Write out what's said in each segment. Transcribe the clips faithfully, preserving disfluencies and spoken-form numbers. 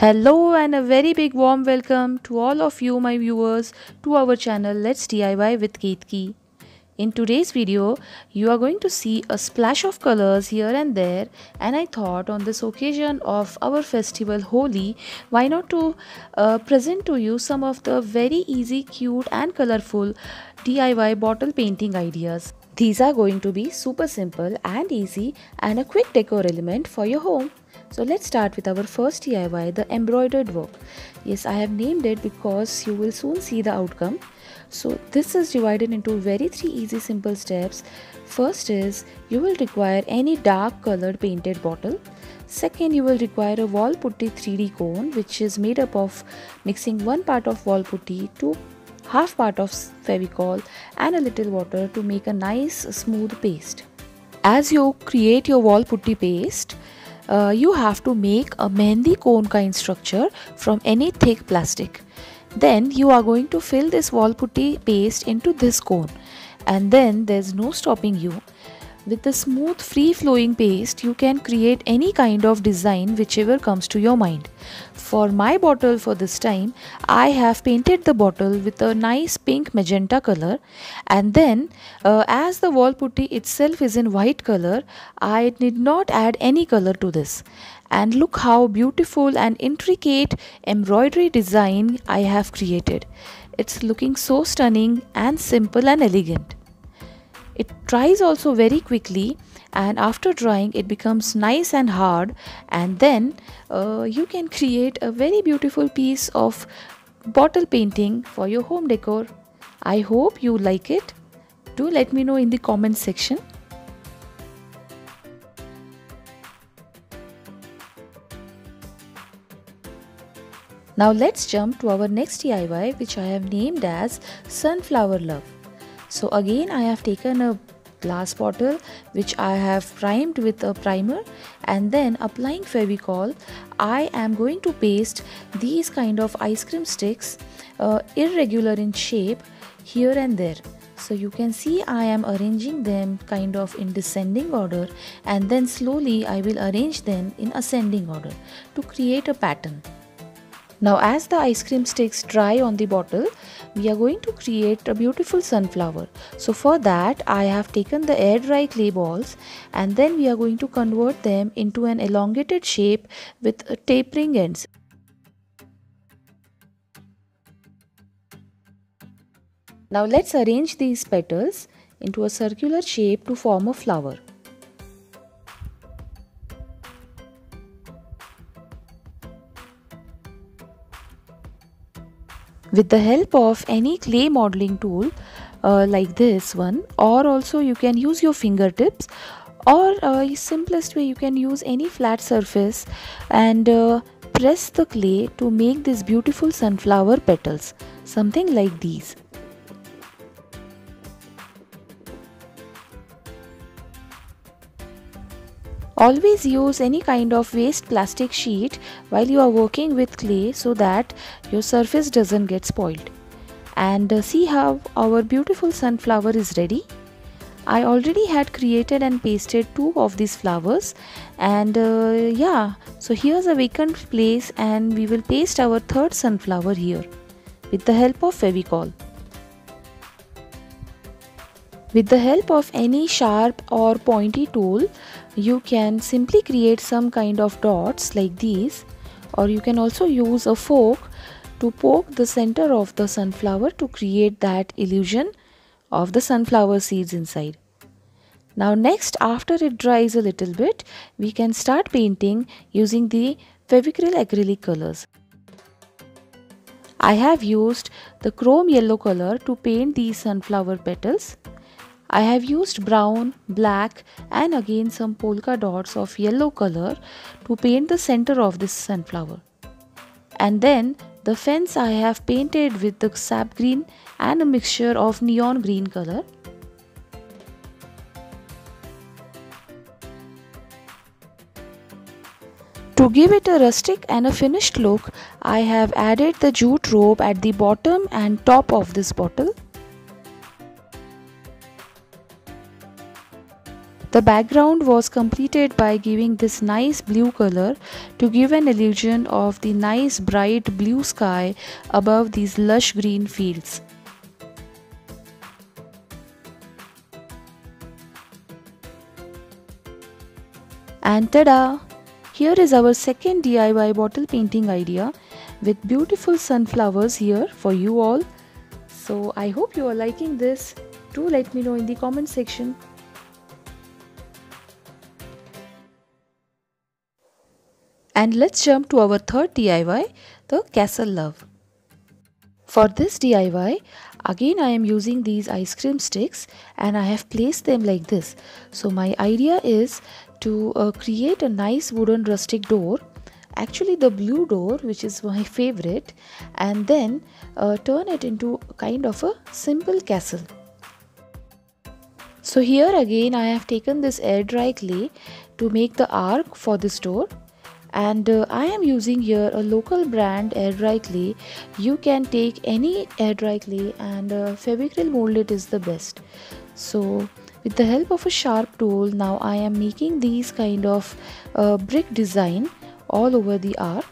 Hello and a very big warm welcome to all of you my viewers to our channel Let's D I Y with Ketaki. In today's video, you are going to see a splash of colors here and there, and I thought on this occasion of our festival Holi, why not to uh, present to you some of the very easy, cute and colorful D I Y bottle painting ideas. These are going to be super simple and easy and a quick decor element for your home. So let's start with our first D I Y, the embroidered work. Yes, I have named it because you will soon see the outcome. So this is divided into very three easy simple steps. First is, you will require any dark colored painted bottle. Second, you will require a wall putty three D cone, which is made up of mixing one part of wall putty, two half part of Fevicol and a little water to make a nice smooth paste. As you create your wall putty paste, Uh, you have to make a mehndi cone kind structure from any thick plastic. Then you are going to fill this wall putty paste into this cone, and then there's no stopping you. With the smooth free flowing paste, you can create any kind of design whichever comes to your mind. For my bottle for this time, I have painted the bottle with a nice pink magenta color, and then uh, as the wall putty itself is in white color, I did not add any color to this. And look how beautiful and intricate embroidery design I have created. It's looking so stunning and simple and elegant. It dries also very quickly, and after drying it becomes nice and hard, and then uh, you can create a very beautiful piece of bottle painting for your home decor. I hope you like it. Do let me know in the comment section. Now let's jump to our next D I Y, which I have named as Sunflower Love. So again, I have taken a glass bottle which I have primed with a primer, and then applying Fevicol, I am going to paste these kind of ice cream sticks, uh, irregular in shape, here and there. So you can see I am arranging them kind of in descending order, and then slowly I will arrange them in ascending order to create a pattern. Now as the ice cream sticks dry on the bottle, we are going to create a beautiful sunflower. So for that, I have taken the air dry clay balls, and then we are going to convert them into an elongated shape with tapering ends. Now let's arrange these petals into a circular shape to form a flower. With the help of any clay modeling tool uh, like this one, or also you can use your fingertips, or uh, simplest way you can use any flat surface and uh, press the clay to make these beautiful sunflower petals, something like these. Always use any kind of waste plastic sheet while you are working with clay so that your surface doesn't get spoiled. And see how our beautiful sunflower is ready. I already had created and pasted two of these flowers, and uh, yeah, so here's a vacant place, and we will paste our third sunflower here with the help of Fevicol. With the help of any sharp or pointy tool, you can simply create some kind of dots like these, or you can also use a fork to poke the center of the sunflower to create that illusion of the sunflower seeds inside. Now next, after it dries a little bit, we can start painting using the Fevicryl acrylic colors. I have used the chrome yellow color to paint these sunflower petals. I have used brown, black and again some polka dots of yellow color to paint the center of this sunflower. And then the fence I have painted with the sap green and a mixture of neon green color. To give it a rustic and a finished look, I have added the jute rope at the bottom and top of this bottle. The background was completed by giving this nice blue color to give an illusion of the nice bright blue sky above these lush green fields. And ta-da! Here is our second D I Y bottle painting idea with beautiful sunflowers here for you all. So I hope you are liking this. Do let me know in the comment section. And let's jump to our third D I Y, the Castle Love. For this D I Y, again I am using these ice cream sticks and I have placed them like this. So my idea is to uh, create a nice wooden rustic door, actually the blue door which is my favorite, and then uh, turn it into kind of a simple castle. So here again I have taken this air dry clay to make the arc for this door. And uh, I am using here a local brand air dry clay. You can take any air dry clay and uh, Fevicryl molded is the best. So with the help of a sharp tool, now I am making these kind of uh, brick design all over the arc.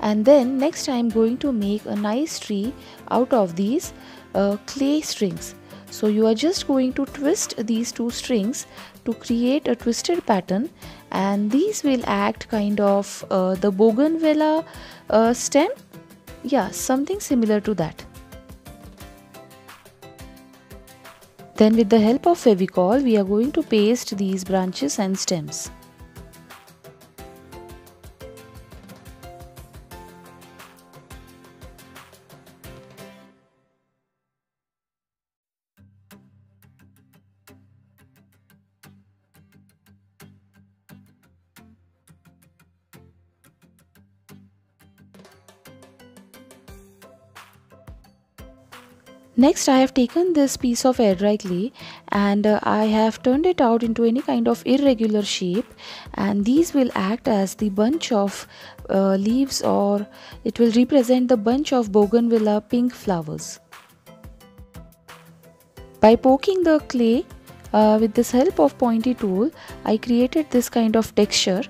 And then next I am going to make a nice tree out of these uh, clay strings. So you are just going to twist these two strings to create a twisted pattern, and these will act kind of uh, the bougainvillea uh, stem. Yeah, something similar to that. Then with the help of Fevicol, we are going to paste these branches and stems. Next I have taken this piece of air dry clay and uh, I have turned it out into any kind of irregular shape, and these will act as the bunch of uh, leaves, or it will represent the bunch of bougainvillea pink flowers. By poking the clay uh, with this help of pointy tool, I created this kind of texture,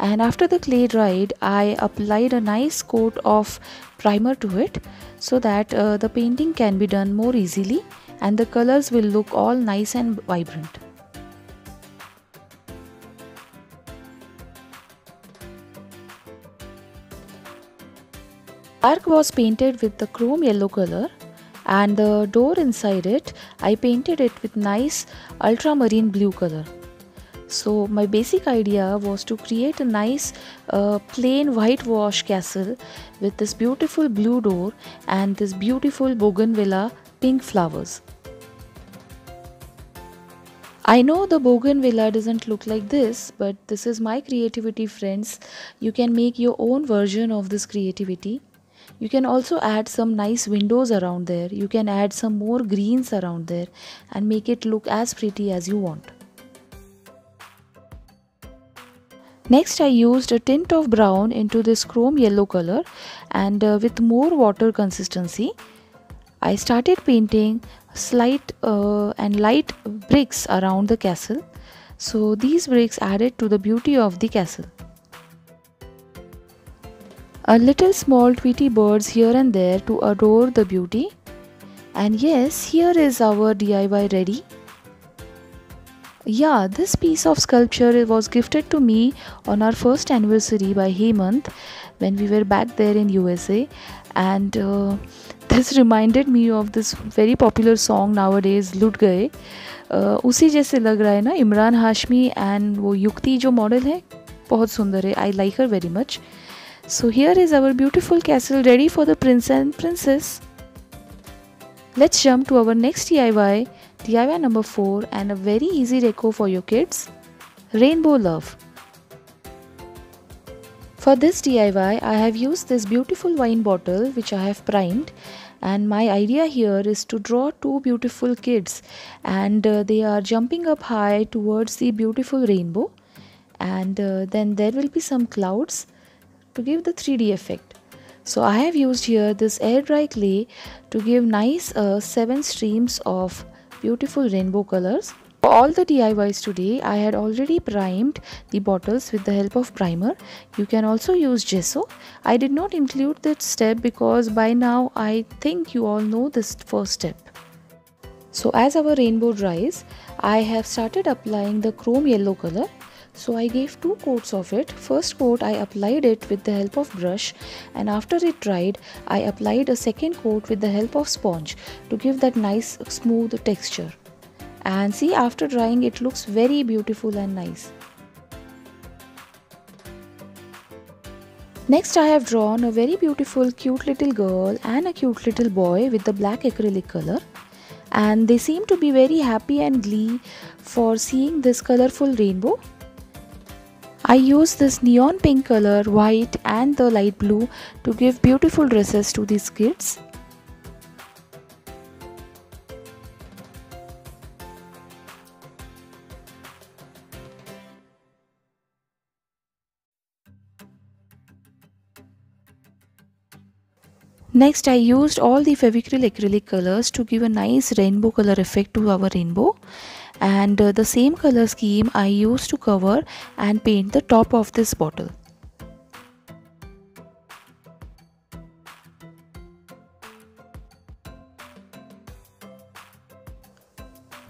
and after the clay dried I applied a nice coat of primer to it so that uh, the painting can be done more easily and the colors will look all nice and vibrant. The arc was painted with the chrome yellow color, and the door inside it I painted it with nice ultramarine blue color. So my basic idea was to create a nice uh, plain whitewash castle with this beautiful blue door and this beautiful bougainvillea pink flowers. I know the bougainvillea doesn't look like this, but this is my creativity, friends. You can make your own version of this creativity. You can also add some nice windows around there. You can add some more greens around there and make it look as pretty as you want. Next I used a tint of brown into this chrome yellow color, and uh, with more water consistency I started painting slight uh, and light bricks around the castle. So these bricks added to the beauty of the castle. A little small Tweety birds here and there to adore the beauty. And yes, here is our D I Y ready. Yeah, this piece of sculpture was gifted to me on our first anniversary by Hemant when we were back there in U S A, and uh, this reminded me of this very popular song nowadays, "Lut Gaye." Uh, उसी जैसे लग रहा है ना, Imran Hashmi and वो युक्ति जो model है बहुत सुंदर है. I like her very much. So here is our beautiful castle ready for the prince and princess. Let's jump to our next D I Y. D I Y number four, and a very easy deco for your kids, Rainbow Love. For this D I Y, I have used this beautiful wine bottle which I have primed, and my idea here is to draw two beautiful kids, and uh, they are jumping up high towards the beautiful rainbow, and uh, then there will be some clouds to give the three D effect. So I have used here this air dry clay to give nice uh, seven streams of beautiful rainbow colors, For all the D I Ys today, I had already primed the bottles with the help of primer. You can also use gesso. I did not include that step because by now I think you all know this first step. So as our rainbow dries, I have started applying the chrome yellow color. So I gave two coats of it. First coat I applied it with the help of brush, and after it dried I applied a second coat with the help of sponge to give that nice smooth texture. And see, after drying it looks very beautiful and nice. Next I have drawn a very beautiful cute little girl and a cute little boy with the black acrylic color. And they seem to be very happy and glee for seeing this colorful rainbow. I used this neon pink color, white and the light blue to give beautiful dresses to these kids. Next I used all the Fevicryl acrylic colors to give a nice rainbow color effect to our rainbow. And uh, the same color scheme I used to cover and paint the top of this bottle.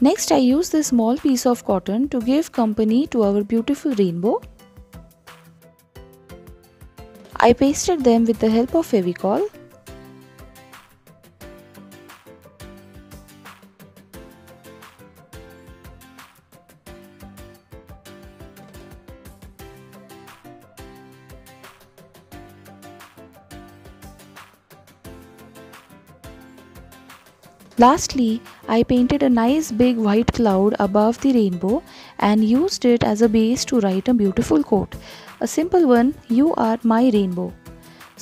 Next I used this small piece of cotton to give company to our beautiful rainbow. I pasted them with the help of Fevicol. Lastly, I painted a nice big white cloud above the rainbow and used it as a base to write a beautiful quote. A simple one, "You are my rainbow."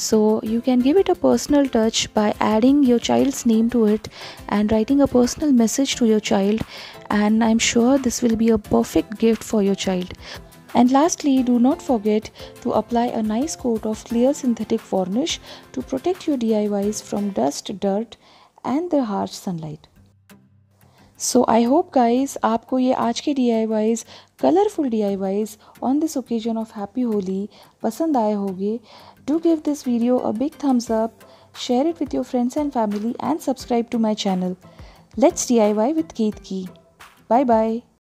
So you can give it a personal touch by adding your child's name to it and writing a personal message to your child, and I'm sure this will be a perfect gift for your child. And lastly, do not forget to apply a nice coat of clear synthetic varnish to protect your D I Ys from dust, dirt and the harsh sunlight. So I hope guys आपको ये आज के D I Ys, colourful D I Ys on this occasion of Happy Holi पसंद आए होंगे. Do give this video a big thumbs up, share it with your friends and family and subscribe to my channel. Let's D I Y with Ketaki. Bye bye.